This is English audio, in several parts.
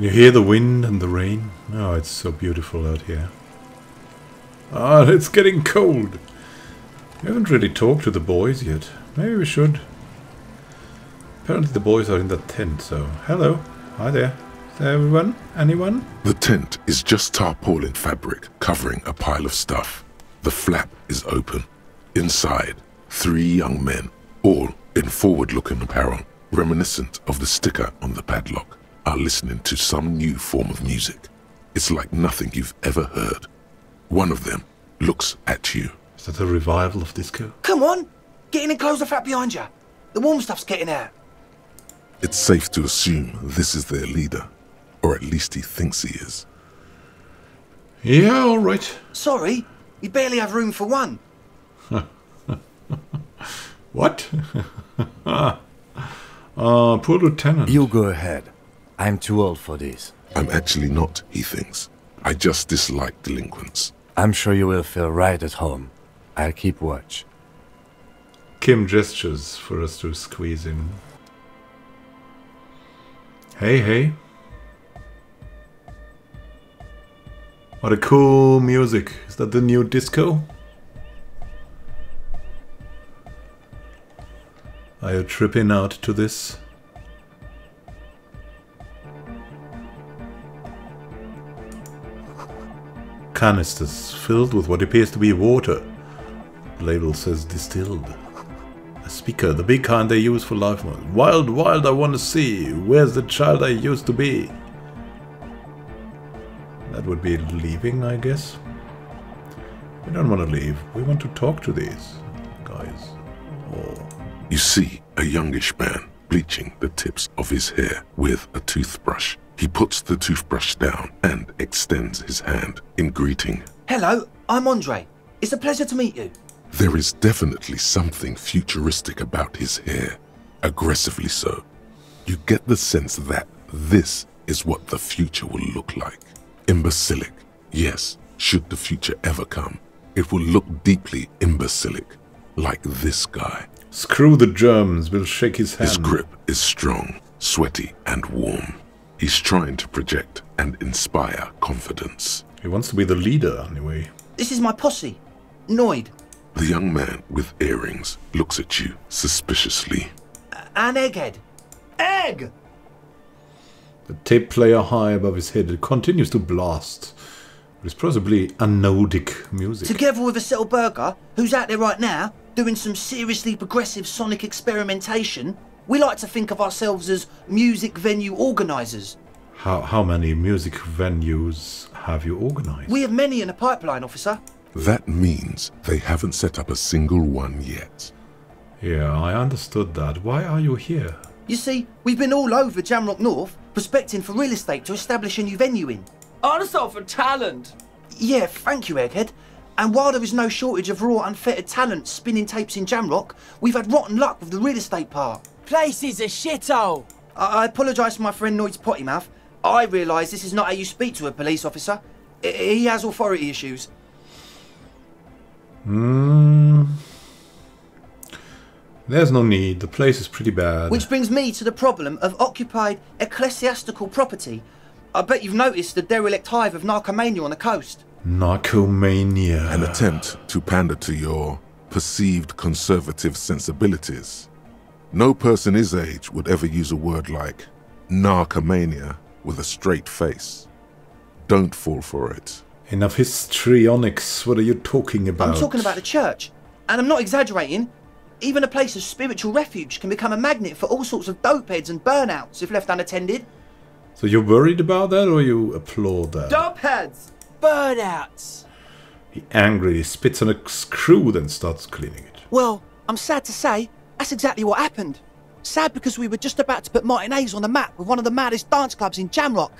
Can you hear the wind and the rain? Oh, it's so beautiful out here. Ah, it's getting cold. We haven't really talked to the boys yet. Maybe we should. Apparently the boys are in that tent, so... Hello. Hi there. Is there everyone? Anyone? The tent is just tarpaulin fabric covering a pile of stuff. The flap is open. Inside, three young men, all in forward-looking apparel, reminiscent of the sticker on the padlock, are listening to some new form of music. It's like nothing you've ever heard. One of them looks at you. Is that a revival of disco? Come on! Get in and close the flap behind you! The warm stuff's getting out! It's safe to assume this is their leader. Or at least he thinks he is. Yeah, all right. Sorry, we barely have room for one. What? Poor lieutenant. You go ahead. I'm too old for this. I'm actually not, he thinks. I just dislike delinquents. I'm sure you will feel right at home. I'll keep watch. Kim gestures for us to squeeze in. Hey, hey. What a cool music. Is that the new disco? Are you tripping out to this? Canisters filled with what appears to be water. The label says distilled. A speaker, the big kind they use for live ones. Wild, wild, I wanna see. Where's the child I used to be? That would be leaving, I guess. We don't want to leave. We want to talk to these guys. Oh. You see a youngish man bleaching the tips of his hair with a toothbrush. He puts the toothbrush down and extends his hand in greeting. Hello, I'm Andre. It's a pleasure to meet you. There is definitely something futuristic about his hair. Aggressively so. You get the sense that this is what the future will look like. Imbecilic, yes, should the future ever come. It will look deeply imbecilic, like this guy. Screw the germs, we'll shake his hand. His grip is strong, sweaty and warm. He's trying to project and inspire confidence. He wants to be the leader, anyway. This is my posse, Noid. The young man with earrings looks at you suspiciously. An egghead. Egg! The tape player high above his head, it continues to blast. It's possibly anodic music. Together with Acetylburga, who's out there right now, doing some seriously progressive sonic experimentation, we like to think of ourselves as music venue organisers. How many music venues have you organised? We have many in the pipeline, officer. That means they haven't set up a single one yet. Yeah, I understood that. Why are you here? You see, we've been all over Jamrock North, prospecting for real estate to establish a new venue in. Also for talent! Yeah, thank you, Egghead. And while there is no shortage of raw, unfettered talent spinning tapes in Jamrock, we've had rotten luck with the real estate part. Place is a shithole! I apologise for my friend Noid's potty mouth. I realise this is not how you speak to a police officer. He has authority issues. Hmm... There's no need, the place is pretty bad. Which brings me to the problem of occupied ecclesiastical property. I bet you've noticed the derelict hive of narcomania on the coast. Narcomania. An attempt to pander to your perceived conservative sensibilities. No person his age would ever use a word like narcomania with a straight face. Don't fall for it. Enough histrionics, what are you talking about? I'm talking about the church, and I'm not exaggerating. Even a place of spiritual refuge can become a magnet for all sorts of dope heads and burnouts if left unattended. So you're worried about that or you applaud that? Dope heads! Burnouts! He angrily spits on a screw then starts cleaning it. Well, I'm sad to say, that's exactly what happened. Sad because we were just about to put Martin A's on the map with one of the maddest dance clubs in Jamrock.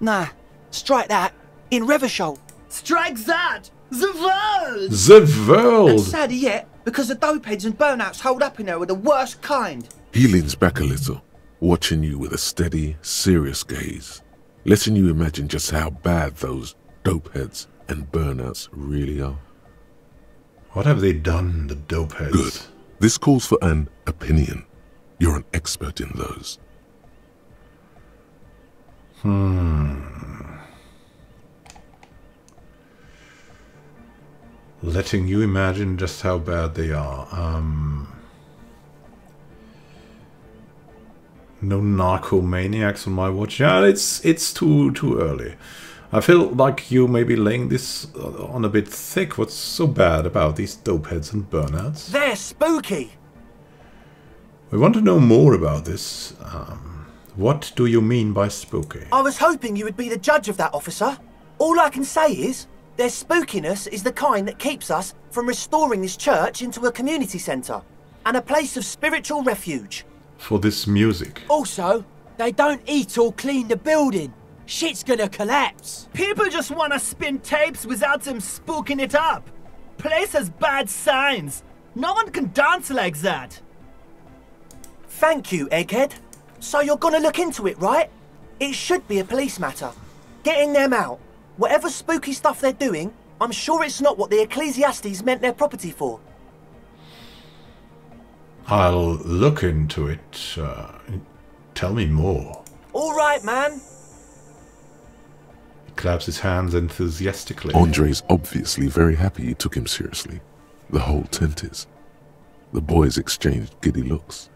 Nah, strike that. In Rivershore. Strike that! The world! The world! And sadder yet, because the dope heads and burnouts holed up in there are the worst kind. He leans back a little, watching you with a steady, serious gaze, letting you imagine just how bad those dope heads and burnouts really are. What have they done, the dope heads? Good. This calls for an opinion. You're an expert in those. Letting you imagine just how bad they are. No narcomaniacs on my watch. Yeah, it's too early. I feel like you may be laying this on a bit thick. What's so bad about these dopeheads and burnouts? They're spooky. We want to know more about this. What do you mean by spooky? I was hoping you would be the judge of that, officer. All I can say is, their spookiness is the kind that keeps us from restoring this church into a community centre and a place of spiritual refuge. For this music. Also, they don't eat or clean the building. Shit's gonna collapse. People just wanna spin tapes without them spooking it up. Place has bad signs. No one can dance like that. Thank you, egghead. So you're gonna look into it, right? It should be a police matter. Getting them out. Whatever spooky stuff they're doing, I'm sure it's not what the Ecclesiastes meant their property for. I'll look into it. Tell me more. All right, man. He claps his hands enthusiastically. Andre's obviously very happy you took him seriously. The whole tent is. The boys exchanged giddy looks.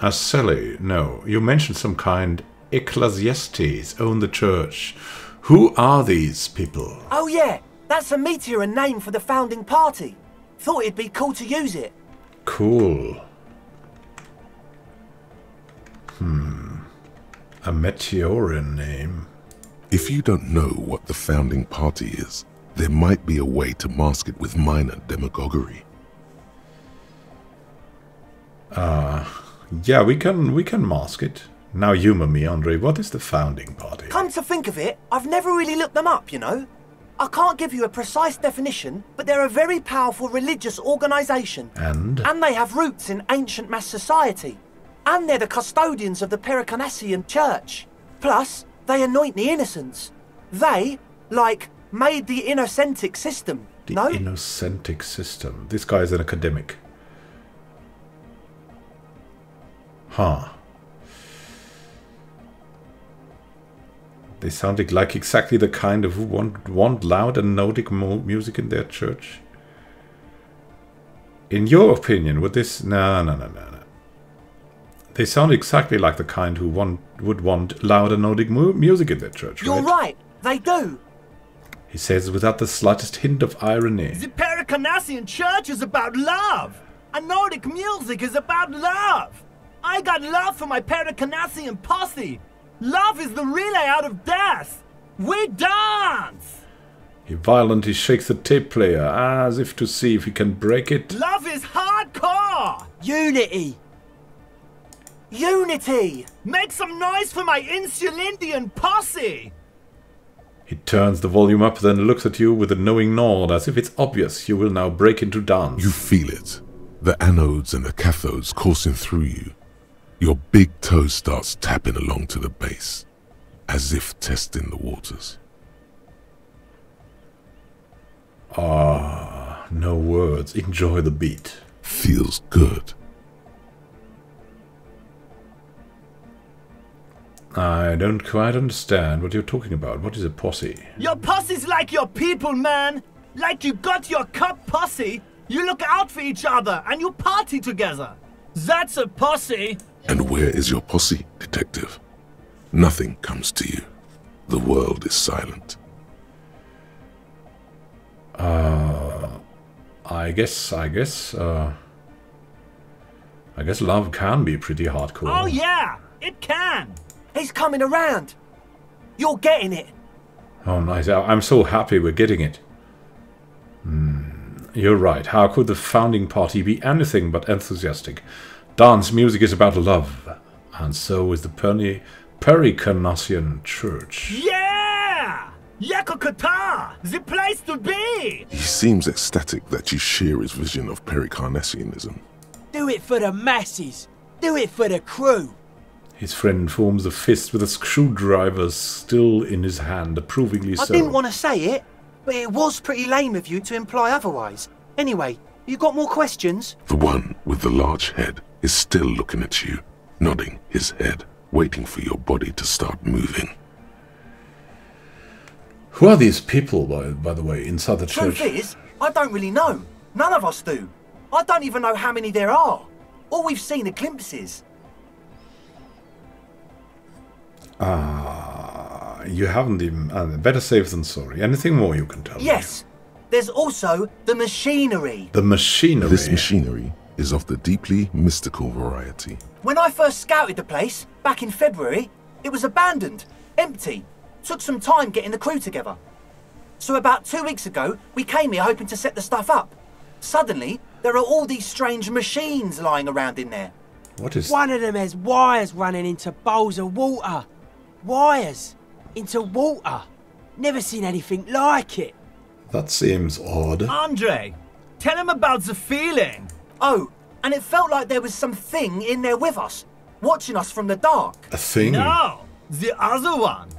Aseli, no. You mentioned some kind Ecclesiastes own the church. Who are these people? Oh yeah, that's a Meteoran name for the founding party. Thought it'd be cool to use it. Cool. A Meteoran name. If you don't know what the founding party is, there might be a way to mask it with minor demagoguery. Yeah, we can mask it. Now humor me, Andre, what is the founding party? Come to think of it, I've never really looked them up, you know. I can't give you a precise definition, but they're a very powerful religious organisation. And they have roots in ancient mass society. And they're the custodians of the Periconasian church. Plus, they anoint the innocents. They, like, made the innocentic system, no? The innocentic system. This guy is an academic. Huh. They sounded like exactly the kind of who want loud and Nordic music in their church. In your opinion, would this... No. They sound exactly like the kind who would want loud and Nordic music in their church, right? You're right, they do. He says without the slightest hint of irony. The Periconasian church is about love. And Nordic music is about love. I got love for my Periconasian posse. Love is the relay out of death! We dance! He violently shakes the tape player, as if to see if he can break it. Love is hardcore! Unity! Unity! Make some noise for my Insulindian posse! He turns the volume up, then looks at you with a knowing nod, as if it's obvious you will now break into dance. You feel it. The anodes and the cathodes coursing through you. Your big toe starts tapping along to the bass, as if testing the waters. Ah, no words. Enjoy the beat. Feels good. I don't quite understand what you're talking about. What is a posse? Your posse's like your people, man. Like you got your cup posse. You look out for each other and you party together. That's a posse. And where is your posse, detective? Nothing comes to you. The world is silent. I guess love can be pretty hardcore. Oh yeah, it can. He's coming around. You're getting it. Oh nice. I'm so happy we're getting it. You're right. How could the founding party be anything but enthusiastic? Dance music is about love, and so is the Pericarnassian church. Yeah! Yekokataa! The place to be! He seems ecstatic that you share his vision of Pericarnassianism. Do it for the masses! Do it for the crew! His friend forms a fist with a screwdriver still in his hand, approvingly so. I didn't want to say it, but it was pretty lame of you to imply otherwise. Anyway, you got more questions? The one with the large head is still looking at you, nodding his head. waiting for your body to start moving. Who are these people, by the way, inside the church? Truth is, I don't really know. None of us do. I don't even know how many there are. All we've seen are glimpses. Ah, you haven't even... better safe than sorry. Anything more you can tell me? Yes. There's also the machinery. The machinery? This machinery is of the deeply mystical variety. When I first scouted the place, back in February, it was abandoned, empty. Took some time getting the crew together. So about 2 weeks ago, we came here hoping to set the stuff up. Suddenly, there are all these strange machines lying around in there. What is... One of them has wires running into bowls of water. Wires into water. Never seen anything like it. That seems odd. Andre, tell him about the feeling. Oh, and it felt like there was something in there with us, watching us from the dark. A thing? No, the other one.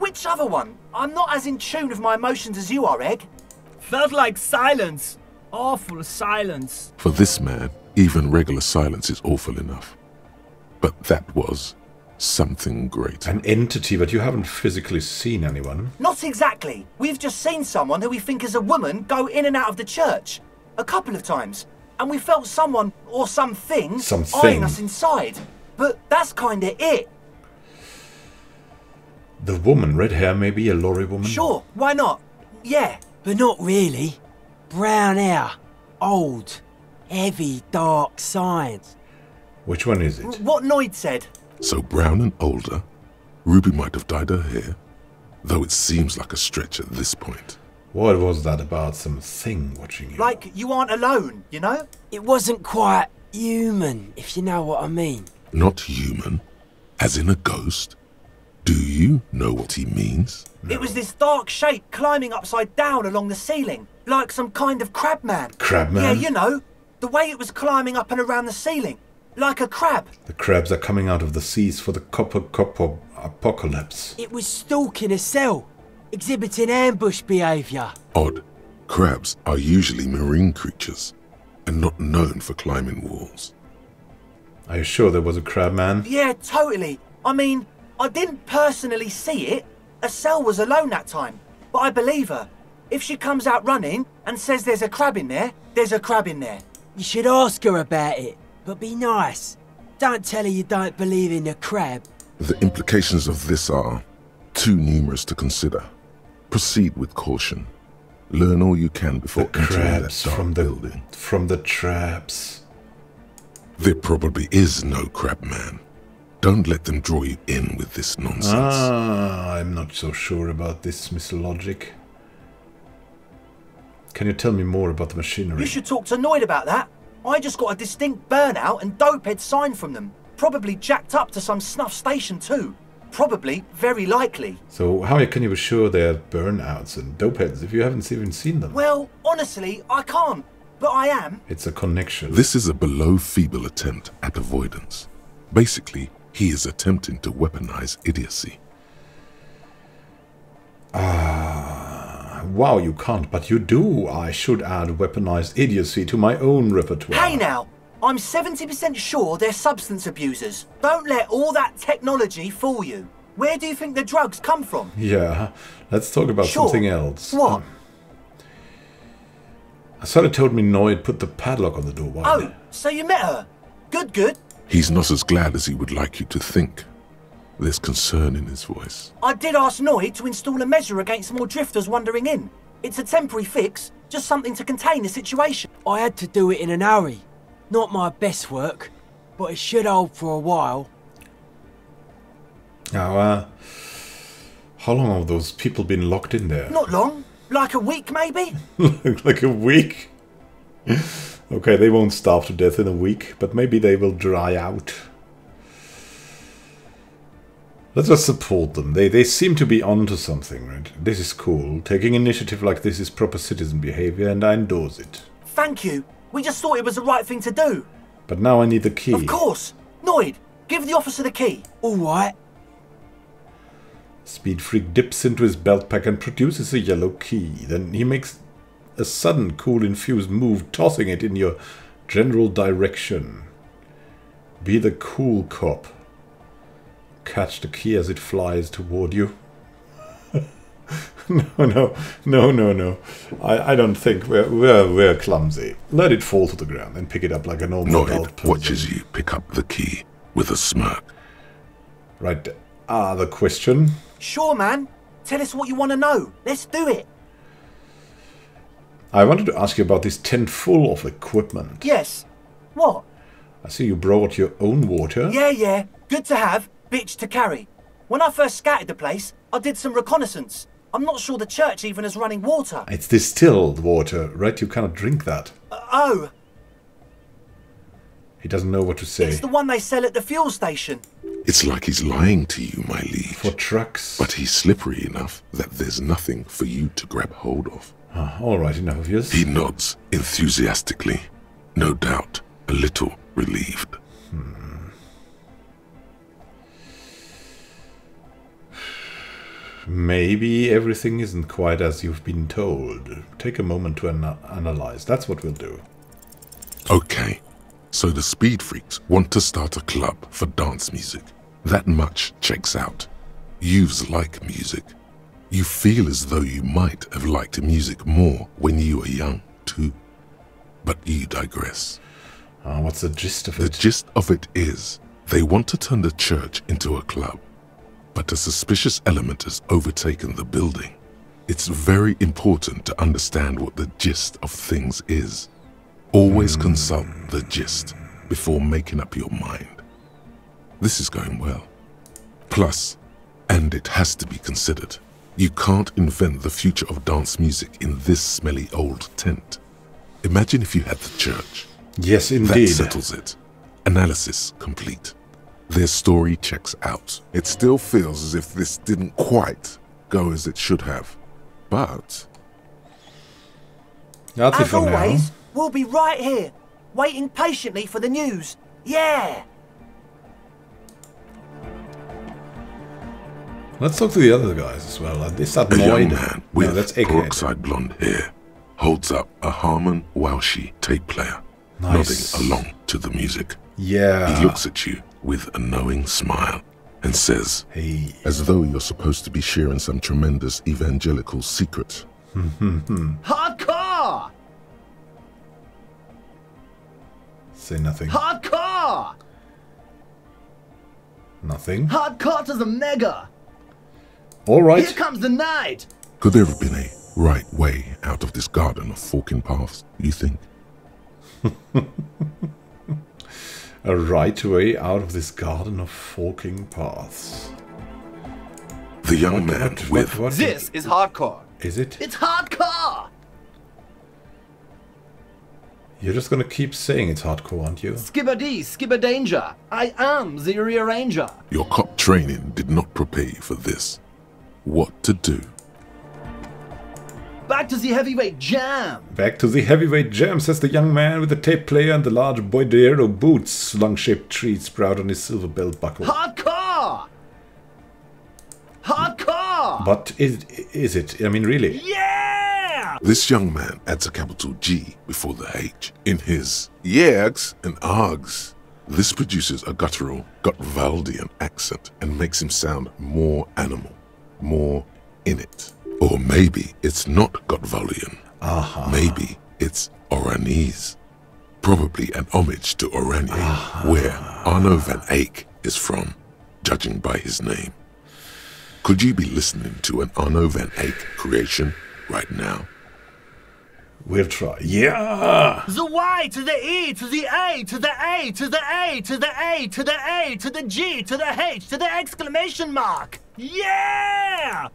Which other one? I'm not as in tune with my emotions as you are, Egg. Felt like silence. Awful silence. For this man, even regular silence is awful enough. But that was something great. An entity, but you haven't physically seen anyone. Not exactly. We've just seen someone who we think is a woman go in and out of the church. A couple of times. And we felt someone or something eyeing us inside. But that's kinda it. The woman, red hair maybe, a lorry woman? Sure, why not? Yeah. But not really. Brown hair. Old. Heavy, dark signs. Which one is it? What Noid said. So brown and older, Ruby might have dyed her hair, though it seems like a stretch at this point. What was that about some thing watching you? Like, you aren't alone, you know? It wasn't quite human, if you know what I mean. Not human? As in a ghost? Do you know what he means? No. It was this dark shape climbing upside down along the ceiling, like some kind of crabman. Crabman? Yeah, you know, the way it was climbing up and around the ceiling. Like a crab. The crabs are coming out of the seas for the copper apocalypse. It was stalking a cell, exhibiting ambush behavior. Odd. Crabs are usually marine creatures and not known for climbing walls. Are you sure there was a crab man? Yeah, totally. I mean, I didn't personally see it. A cell was alone that time, but I believe her. If she comes out running and says there's a crab in there, there's a crab in there. You should ask her about it. But be nice. Don't tell her you don't believe in a crab. The implications of this are too numerous to consider. Proceed with caution. Learn all you can before entering that dark building. From the traps. There probably is no crab man. Don't let them draw you in with this nonsense. Ah, I'm not so sure about this, Mr. Logic. Can you tell me more about the machinery? You should talk to Noid about that. I just got a distinct burnout and dopehead sign from them. Probably jacked up to some snuff station too. Probably, very likely. So how can you be sure they're burnouts and dopeheads if you haven't even seen them? Well, honestly, I can't. But I am. It's a connection. This is a below-feeble attempt at avoidance. Basically, he is attempting to weaponize idiocy. Wow, you can't, but you do. I should add weaponized idiocy to my own repertoire. Hey now, I'm 70% sure they're substance abusers. Don't let all that technology fool you. Where do you think the drugs come from? Yeah, let's talk about something else. What? Sally told me Noid put the padlock on the door. Oh, so you met her. Good, good. He's not as glad as he would like you to think. There's concern in his voice. I did ask Noid to install a measure against more drifters wandering in. It's a temporary fix, just something to contain the situation. I had to do it in a hurry. Not my best work, but it should hold for a while. Now, how long have those people been locked in there? Not long. Like a week, maybe? Like a week? Okay, they won't starve to death in a week, but maybe they will dry out. Let's just support them. They seem to be onto something, right? This is cool. Taking initiative like this is proper citizen behavior, and I endorse it. Thank you. We just thought it was the right thing to do. But now I need the key. Of course. Noid, give the officer the key. All right. Speed Freak dips into his belt pack and produces a yellow key. Then he makes a sudden cool-infused move, tossing it in your general direction. Be the cool cop. catch the key as it flies toward you. No. I don't think we're clumsy. Let it fall to the ground and pick it up like a normal adult person. Noid watches you pick up the key with a smirk. Right. The question. Sure, man. Tell us what you want to know. Let's do it. I wanted to ask you about this tent full of equipment. Yes. What? I see you brought your own water. Yeah. Good to have, bitch to carry. When I first scattered the place, I did some reconnaissance. I'm not sure the church even has running water. It's distilled water, right? You cannot drink that. Oh. He doesn't know what to say. It's the one they sell at the fuel station. It's like he's lying to you, my liege. For trucks. But he's slippery enough that there's nothing for you to grab hold of. All right, enough of yours. He nods enthusiastically, no doubt a little relieved. Maybe everything isn't quite as you've been told. Take a moment to analyze. That's what we'll do. Okay. So the speed freaks want to start a club for dance music. That much checks out. You's like music. You feel as though you might have liked music more when you were young, too. But you digress. What's the gist of it? The gist of it is they want to turn the church into a club. But a suspicious element has overtaken the building. It's very important to understand what the gist of things is. Always consult the gist before making up your mind. This is going well. Plus, and it has to be considered, you can't invent the future of dance music in this smelly old tent. Imagine if you had the church. Yes, indeed. That settles it. Analysis complete. Their story checks out. It still feels as if this didn't quite go as it should have, but... As always, we'll be right here, waiting patiently for the news. Yeah! Let's talk to the other guys as well. This is annoyed. A young man with peroxide blonde hair holds up a Harmon Walshy tape player, nodding along to the music. Yeah. He looks at you with a knowing smile and says, hey, as though you're supposed to be sharing some tremendous evangelical secret. Hardcore! Say nothing. Hardcore! Nothing. Hardcore to the mega! All right. Here comes the night! Could there have been a right way out of this garden of forking paths, you think? A right way out of this garden of forking paths. The young man with... This is hardcore. Is it? It's hardcore! You're just gonna keep saying it's hardcore, aren't you? Skibba-dee, skibba-danger. I am the rearranger. Your cop training did not prepare you for this. What to do? Back to the heavyweight jam! Back to the heavyweight jam, says the young man with the tape player and the large boydero boots, long-shaped trees sprout on his silver belt buckle. Hardcore! Hardcore! But is it? I mean, really? Yeah! This young man adds a capital G before the H in his yegs and args. This produces a guttural Gottwaldian accent and makes him sound more animal, more in it. Or maybe it's not Gottwaldian. Maybe it's Oranese. Probably an homage to Oranje, where Arno van Eyck is from, judging by his name. Could you be listening to an Arno van Eyck creation right now? We'll try. Yeah! The Y to the E to the A to the A to the A to the A to the A to the G to the H to the exclamation mark! Yeah!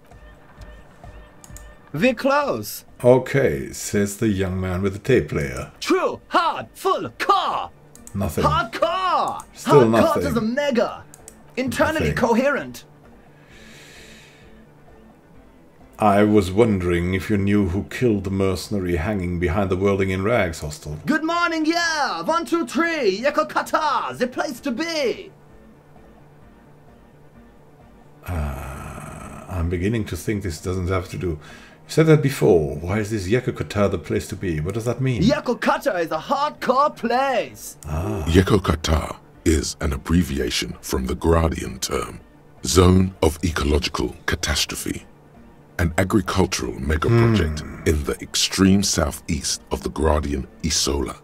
We're close. Okay, says the young man with the tape player. True, hard, full, car. Nothing. Hardcore. Still hardcore nothing. Hardcore to the mega. Internally coherent. I was wondering if you knew who killed the mercenary hanging behind the Whirling in Rags hostel. Good morning, yeah. 1, 2, 3. Yekokataa, the place to be. I'm beginning to think this doesn't have to do... I said that before. Why is this Yekokataa the place to be? What does that mean? Yekokataa is a hardcore place. Yekokataa is an abbreviation from the Guardian term zone of ecological catastrophe, an agricultural megaproject in the extreme southeast of the Guardian Isola.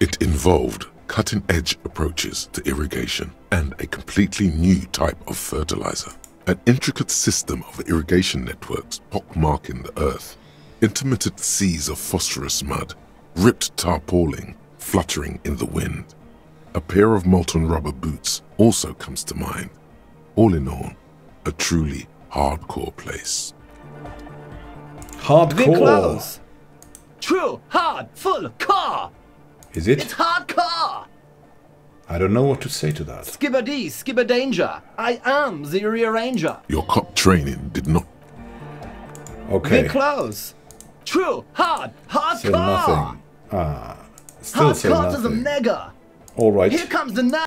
It involved cutting-edge approaches to irrigation and a completely new type of fertilizer, an intricate system of irrigation networks pockmarking the earth, intermittent seas of phosphorus mud, ripped tarpaulin fluttering in the wind. A pair of molten rubber boots also comes to mind. All in all, a truly hardcore place. Hardcore. True, hard, full car. Is it? It's hardcore. I don't know what to say to that. Skibber D, skibber danger. I am the rearranger. Your cop training did not. Okay. We're close. True, hard, hardcore. Say nothing. Still say nothing. Hardcore is a mega. All right. Here comes the na.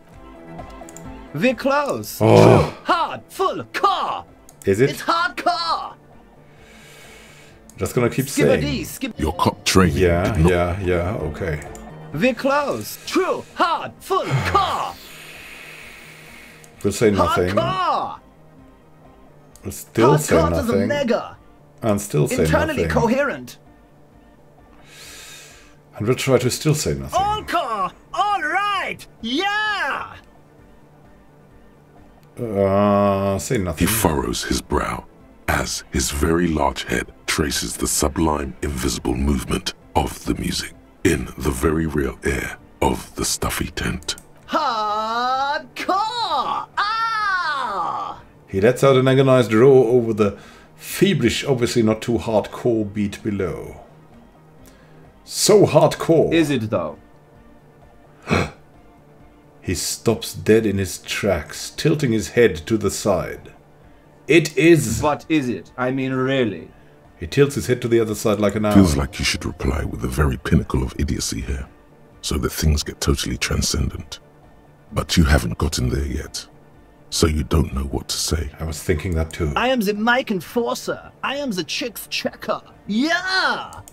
We're close. Oh. True, hard, full car. Is it? It's hardcore. Just gonna keep saying. Your cop training. Yeah. Okay. We're close. True, hard, full car. We'll say nothing. Hardcore. We'll still hardcore say nothing. Is a mega. And still say internally nothing. Internally coherent. And we'll try to still say nothing. All car. All right. Yeah. Say nothing. He furrows his brow as his very large head traces the sublime invisible movement of the music in the very real air of the stuffy tent. Hardcore! Ah! He lets out an agonized roar over the feverish, obviously not too hardcore beat below. So hardcore! Is it though? He stops dead in his tracks, tilting his head to the side. It is. What is it? I mean, really. He tilts his head to the other side like an owl. Feels like you should reply with the very pinnacle of idiocy here, so that things get totally transcendent. But you haven't gotten there yet, so you don't know what to say. I was thinking that too. I am the mic enforcer. I am the chicks checker. Yeah!